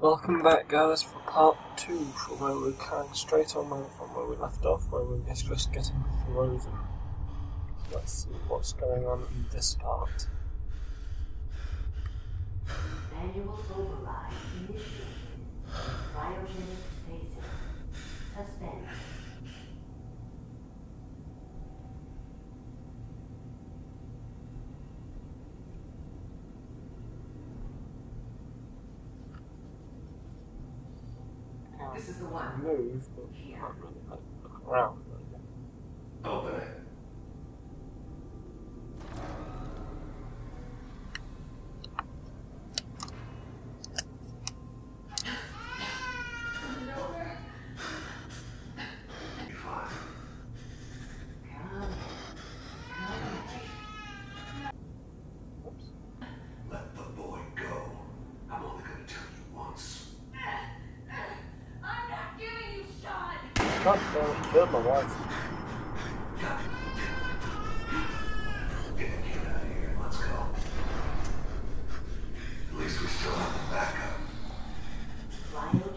Welcome back, guys, for part 2, for where we're carrying straight on from where we left off, where we were just getting frozen. Let's see what's going on in this part. Manual override initiated. Cryogenic stasis. Suspend. This is the one. Move, but yeah. Not really look around. Open it. God damn, he killed my wife. Get the kid out of here and let's go. At least we still have the backup. Cryogenic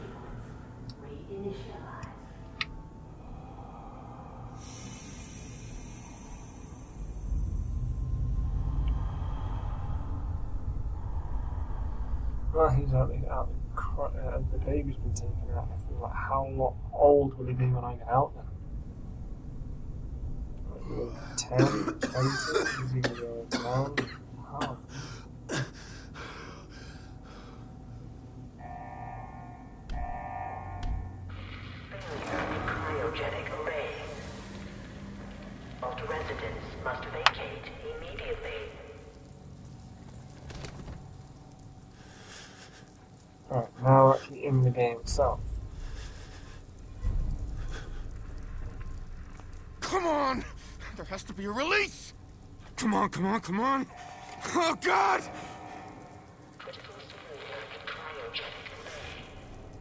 sequence reinitialized. Well, he's out there. The baby's been taken out. I feel like, how old will he be when I get out then? Like 10, 20, is he going to go down? Wow. Cryogenic array. All residents must vacate immediately. Alright, now we're actually in the game itself. Come on! There has to be a release! Come on, come on, come on! Oh God! Critical failure in cryogenic array.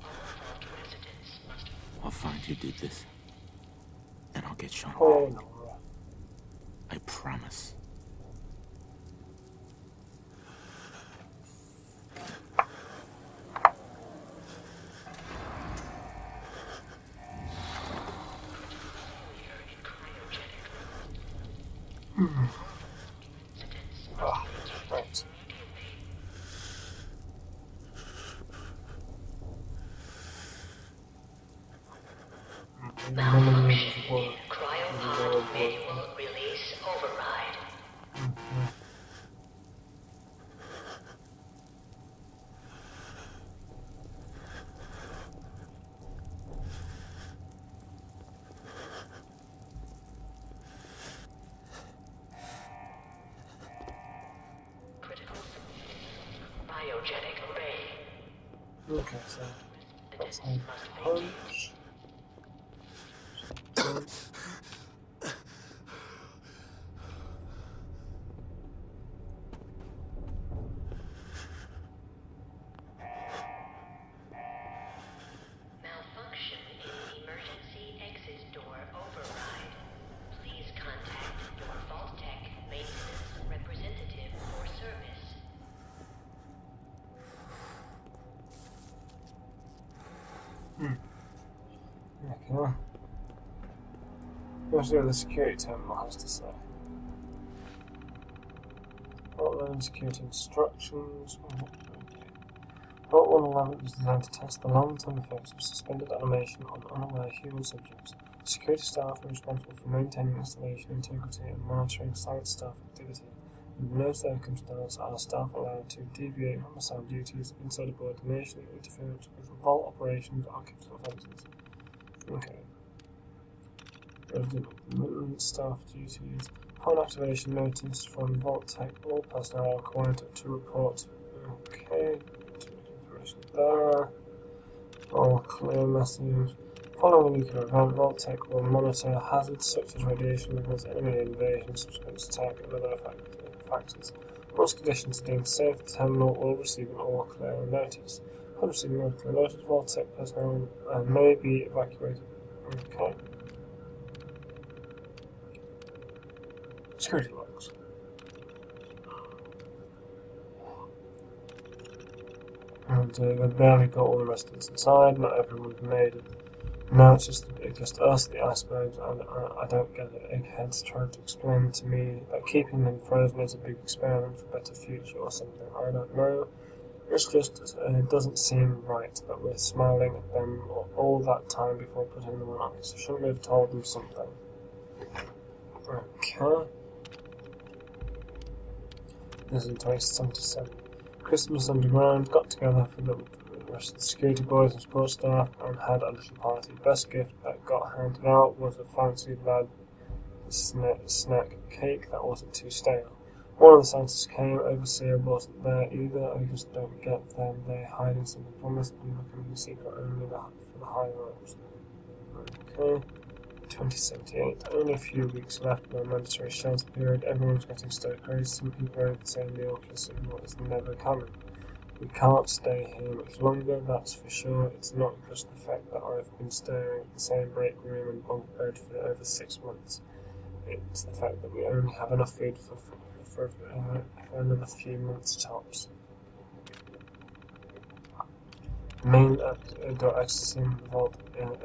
All involved residents must... I'll find who did this. And I'll get Sean. Oh no. I promise. Oh, right. Malfunction in cryopod manual release override. Okay, so that's a punch. Malfunction in emergency exit door override. Please contact your Vault-Tec maintenance representative for service. Okay. Let's see what the security terminal has to say. Vault 111 security instructions. Vault 111 is designed to test the long-term effects of suspended animation on unaware human subjects. Security staff are responsible for maintaining installation integrity and monitoring site staff activity. In no circumstance are staff allowed to deviate from assigned duties, inside board donation, interference with vault operations, or capital offences. Okay. Resident commitment, staff duties. Upon activation notice from Vault-Tec, all personnel are required to report. Okay. There. All clear message. Following a nuclear event, Vault-Tec will monitor hazards such as radiation levels, enemy invasion, subsequent attack, and other factors. Once conditions are deemed safe, the terminal will receive an all-clear notice. Upon receiving an all-clear notice, Vault-Tec personnel may be evacuated. Okay. Security logs. And but now we've got all the rest of this inside, not everyone's made it. Now it's just us, the icebergs, and I don't get the eggheads trying to explain to me that keeping them frozen is a big experiment for a better future or something. I don't know. It's just, it doesn't seem right that we're smiling at them all that time before putting them on ice. Shouldn't we have told them something? Okay. This is in 2077. Christmas Underground got together for the rest of the security boys and support staff and had a little party. Best gift that got handed out was a fancy lad snack cake that wasn't too stale. One of the scientists came, Overseer wasn't there either. I just don't get them. They're hiding something from us and looking for the secret only for the higher ups. Okay. 2078. Only a few weeks left of the mandatory shelter period. Everyone's getting stir crazy. Some people are saying the awkward signal is never coming. We can't stay here much longer, that's for sure. It's not just the fact that I've been staring at the same break room and bunk bed for over 6 months. It's the fact that we only have enough food for another few months tops. The main door accessing the vault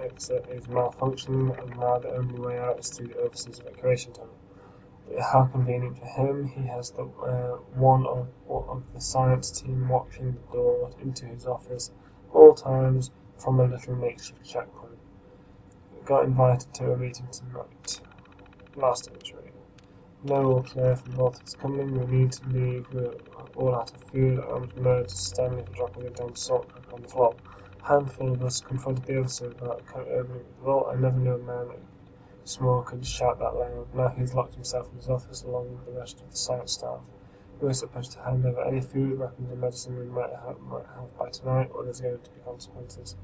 exit is malfunctioning, and now the only way out is through the overseas evacuation tunnel. How convenient for him. He has the one of the science team watching the door into his office at all times from a little makeshift checkpoint. Got invited to a meeting tonight. Last entry. No all clear from Vault-Tec's coming. We need to leave. We're all out of food. I was murdered standing for dropping a damn salt crack on the floor. A handful of us confronted the officer about opening the vault. I never knew a man Small could shout that loud. Now he's locked himself in his office along with the rest of the science staff. We were supposed to hand over any food, weapons, and medicine we might have by tonight, or there's going to be consequences.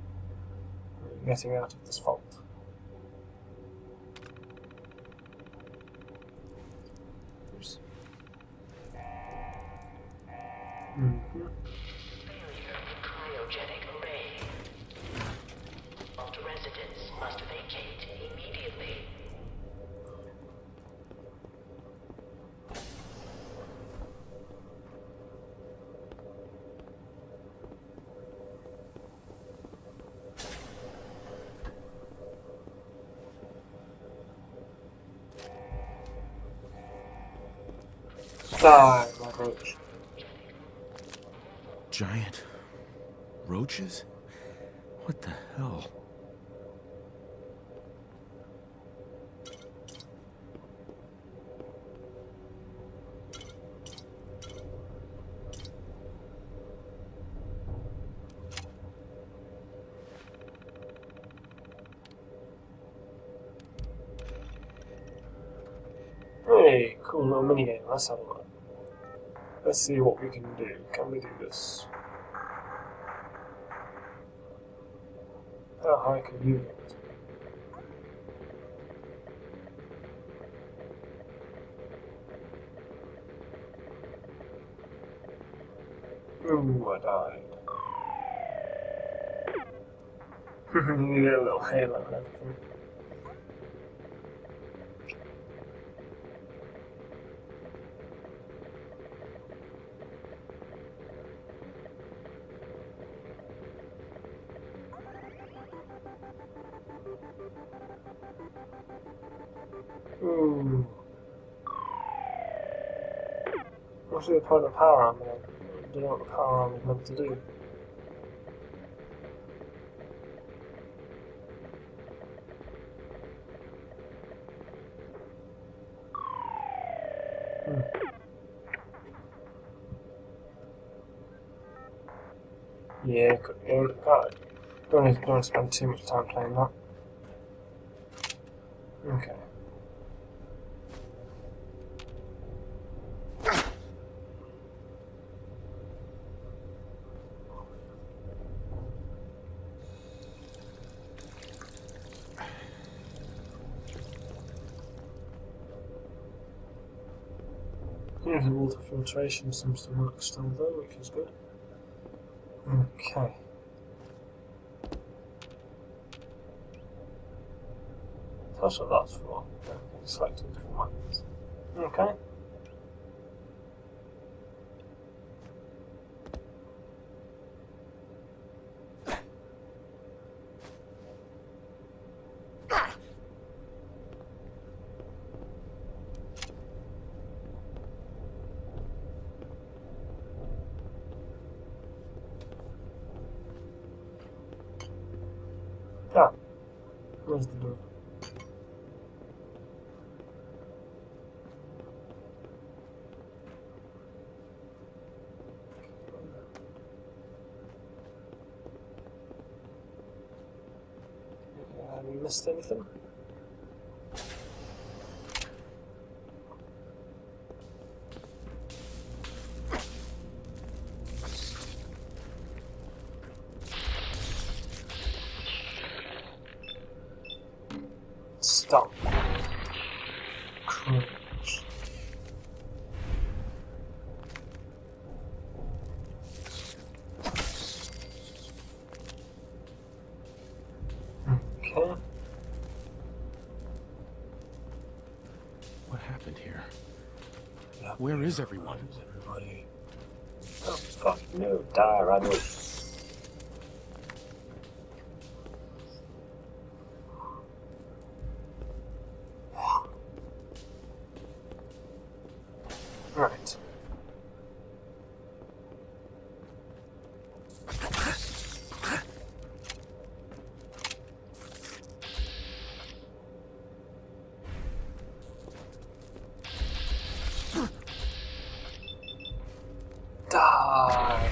We're getting out of this vault. Oops. Mm-hmm. Die, my roach. Giant roaches? What the hell? Hey, cool little minigame, that's how it works. Let's see what we can do. Can we do this? How high can you get? Ooh, I died. You get a little halo and everything. Ooh. What's the point of power armor? I don't know what the power armor is meant to do. Yeah, could be able to cut. Don't want to spend too much time playing that. Okay. Yeah, the water filtration seems to work still though, which is good. Okay. That's what that's for. Selecting different ones. Okay. close the door. Have we missed anything? Stop. Cringe. Okay. What happened here? Where is everyone? Oh fuck no, die right away. Right. Die.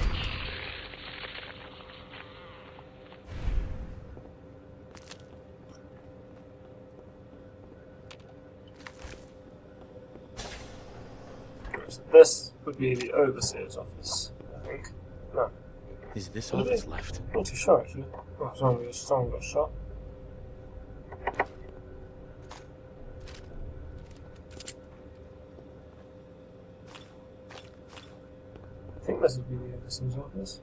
This would be the overseer's office, I think. No. Is this all that's left? Not too sure, actually. Oh, someone got shot. I think this would be the overseer's office.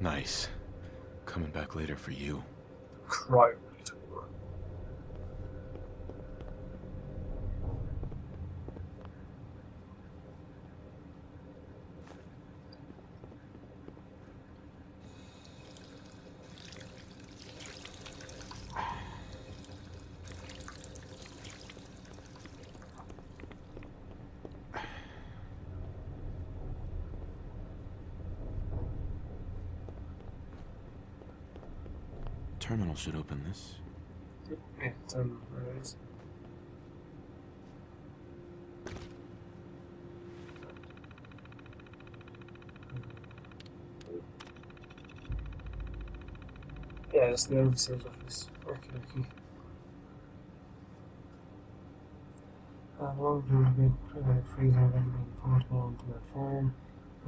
Nice. Coming back later for you. Right. Terminal should open this. Yeah, terminal, right. Yeah, it's the overseer's office. Okay. Long been free have been portable onto my phone.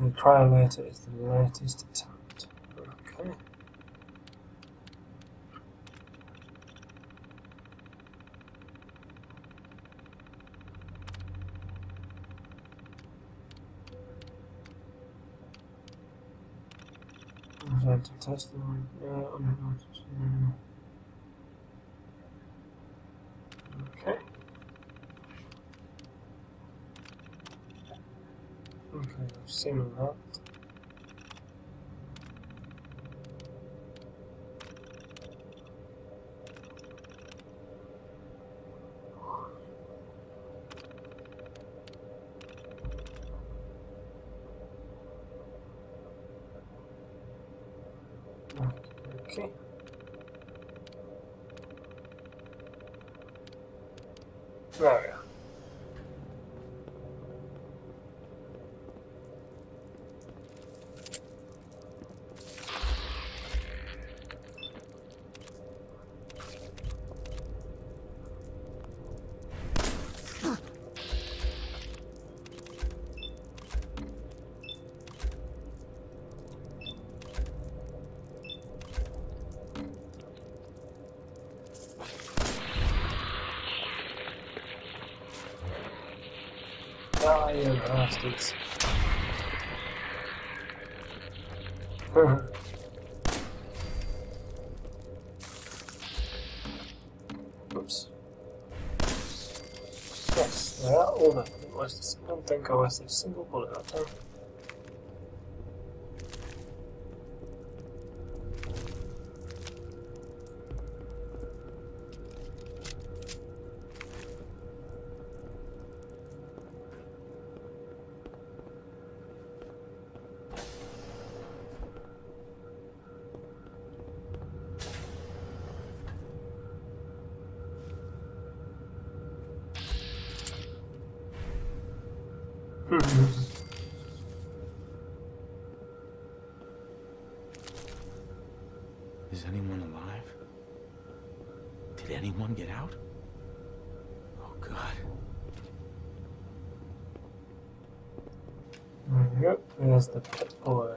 The trial letter is the latest attempt. Okay. To test them. Okay. Okay, I've seen that. Okay. There we are. Ah, you bastards. Oops. Yes, they are all that. I don't think I wasted a single bullet that time. goodness. Is anyone alive? Did anyone get out? Oh, God. Yep, there's the Pip-Boy.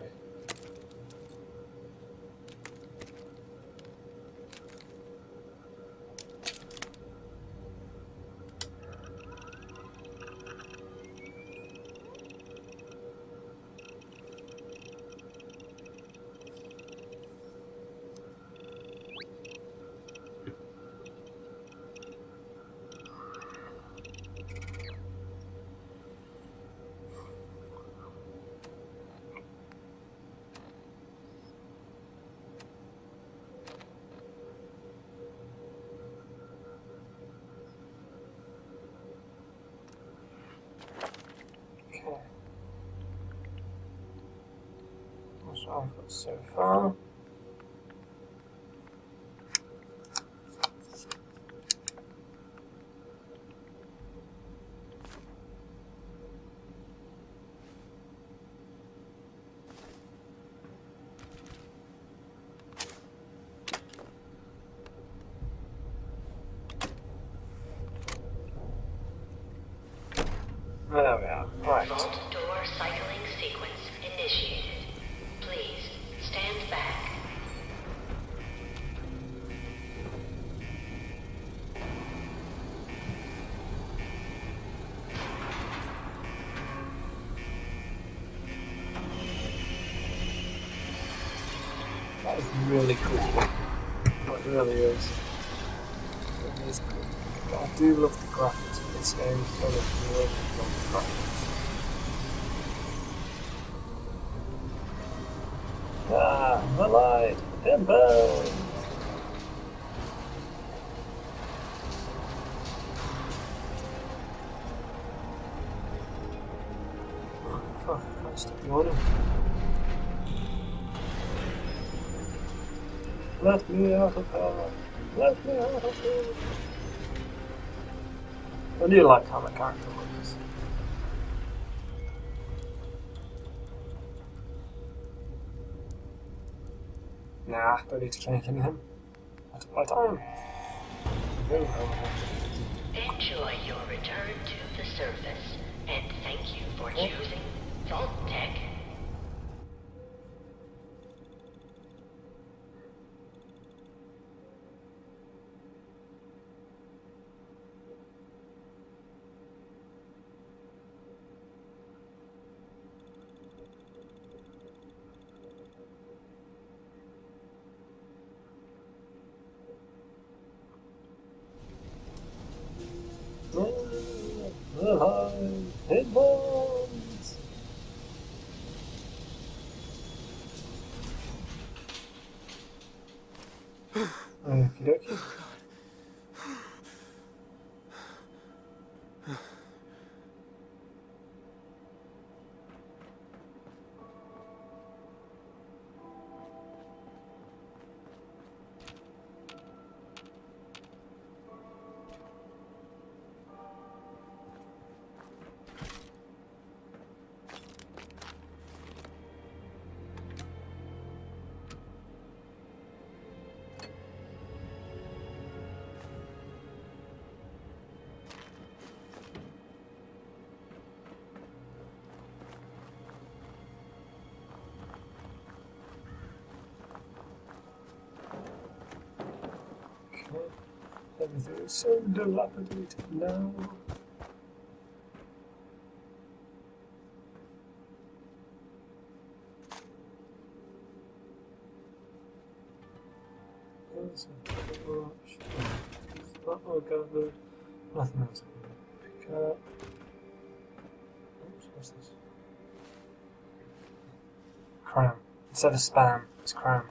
So far. There we are. Right. Door cycling sequence initiated. Stand back. That is really cool. It really is. It is cool. But I do love the graphics of this game. I really love the graphics. Allied Pip-Boy! Oh, fuck, I can't stick the order. Let me out of power! Let me out of power! I do like how the character looks. Nah, don't need to change anything. That's my time. Enjoy your return to the surface, and thank you for choosing Vault-Tec. Everything is so dilapidated now. There's a watch. That will gather. Nothing else I can pick up. Oops, what's this? Cram. Instead of spam, it's cram.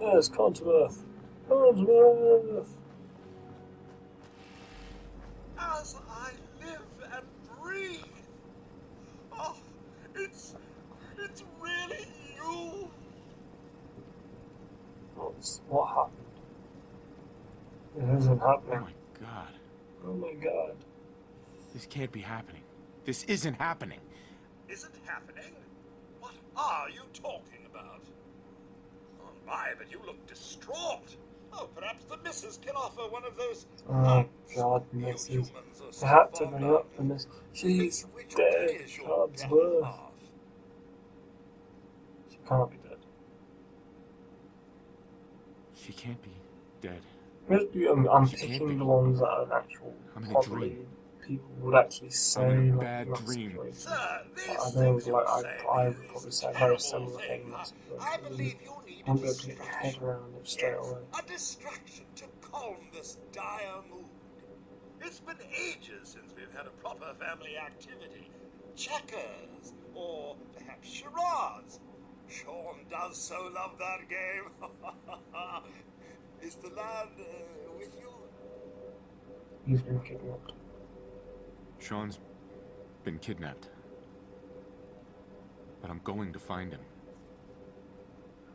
There's Codsworth. Codsworth! As I live and breathe! Oh, it's really you! What happened? It isn't happening. Oh my god. Oh my god. This can't be happening. This isn't happening. Isn't happening? What are you talking about? Oh my, but you look distraught. Oh, perhaps the missus can offer one of those... Oh god, missus. I had to bring up the missus. She's dead. Codsworth. She can't be dead. She can't be dead. I'm picking the ones that are actual. I'm in a dream. People would actually say I'm in a bad dream. Sir, I know, like, I would probably say very similar things. I believe you need a distraction. A distraction to calm this dire mood. It's been ages since we've had a proper family activity. Checkers, or perhaps charades. Sean does so love that game. Is the lad with you? He's been kidnapped. Sean's been kidnapped. But I'm going to find him.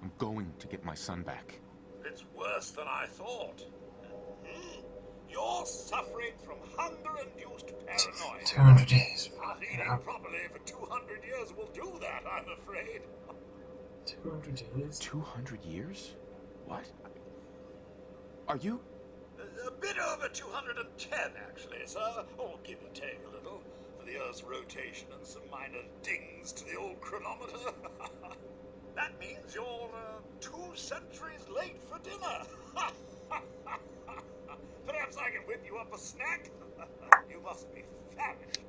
I'm going to get my son back. It's worse than I thought. Mm-hmm. You're suffering from hunger-induced paranoia. 200 days. Not eating properly for 200 years will do that, I'm afraid. 200 years? 200 years? What? Are you? A bit over 210, actually, sir. Or give or take a little. For the Earth's rotation and some minor dings to the old chronometer. That means you're 2 centuries late for dinner. Perhaps I can whip you up a snack? You must be famished.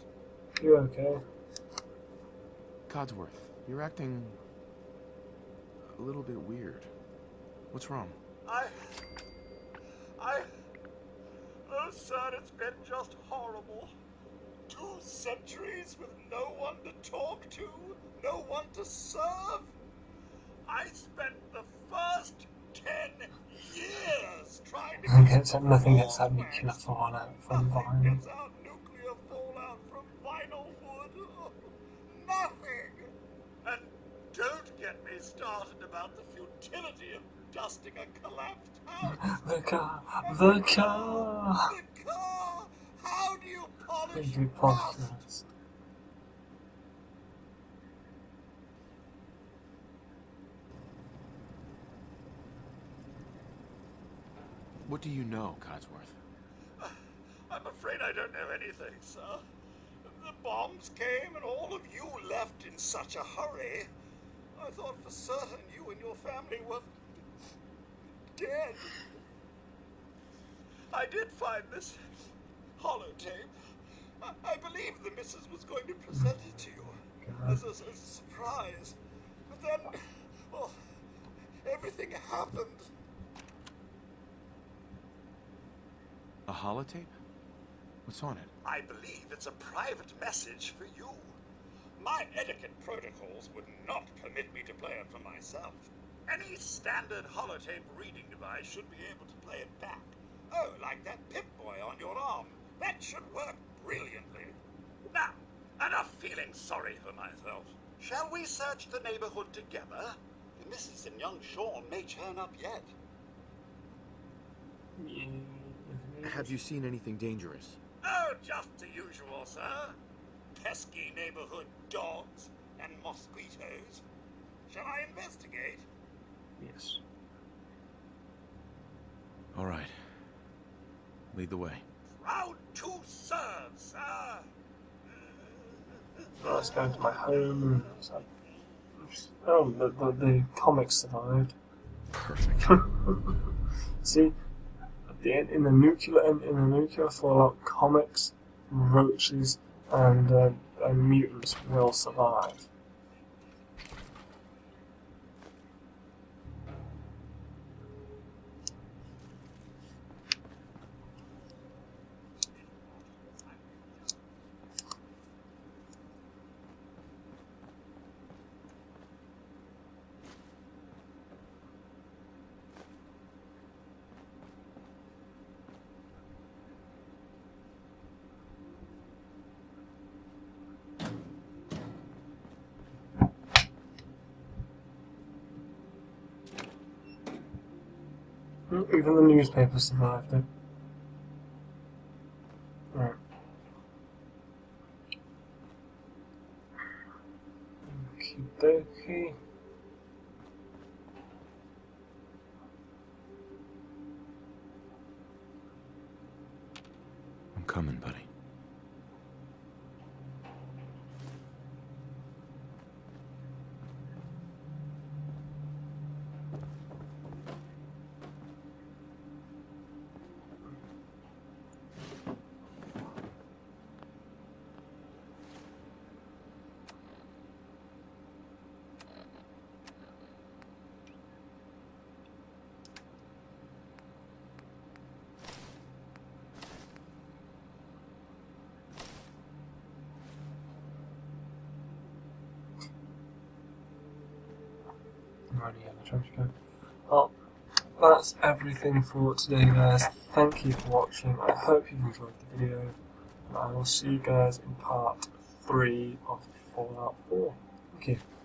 You're okay. Codsworth, you're acting a little bit weird. What's wrong? Oh, sir, it's been just horrible. 2 centuries with no one to talk to, no one to serve. I spent the first 10 years trying to... Nothing gets out nuclear fallout from vinyl. Nothing gets out nuclear fallout from vinyl wood. Oh, nothing. And don't get me started about the futility of dusting a collapsed house. The car. How do you polish dust? What do you know, Codsworth? I'm afraid I don't know anything, sir. The bombs came and all of you left in such a hurry. I thought for certain you and your family were dead. I did find this holotape. I believe the missus was going to present it to you as a surprise. But then, well, everything happened. A holotape? What's on it? I believe it's a private message for you. My etiquette protocols would not permit me to play it for myself. Any standard holotape reading device should be able to play it back. Oh, like that Pip-Boy on your arm. That should work brilliantly. Now, enough feeling sorry for myself. Shall we search the neighborhood together? The missus and young Sean may turn up yet. Have you seen anything dangerous? Oh, just the usual, sir. Pesky neighborhood dogs and mosquitoes. Shall I investigate? Yes. All right. Lead the way. Proud to serve, sir. Well, let's go into my home. Oh, the comic survived. Perfect. See, in the nuclear fallout, comics, roaches, and mutants will survive. Even the newspaper survived it. Right. Okie dokie. I'm coming, buddy. Well, that's everything for today, guys. Thank you for watching. I hope you've enjoyed the video, and I will see you guys in part 3 of Fallout 4. Thank you.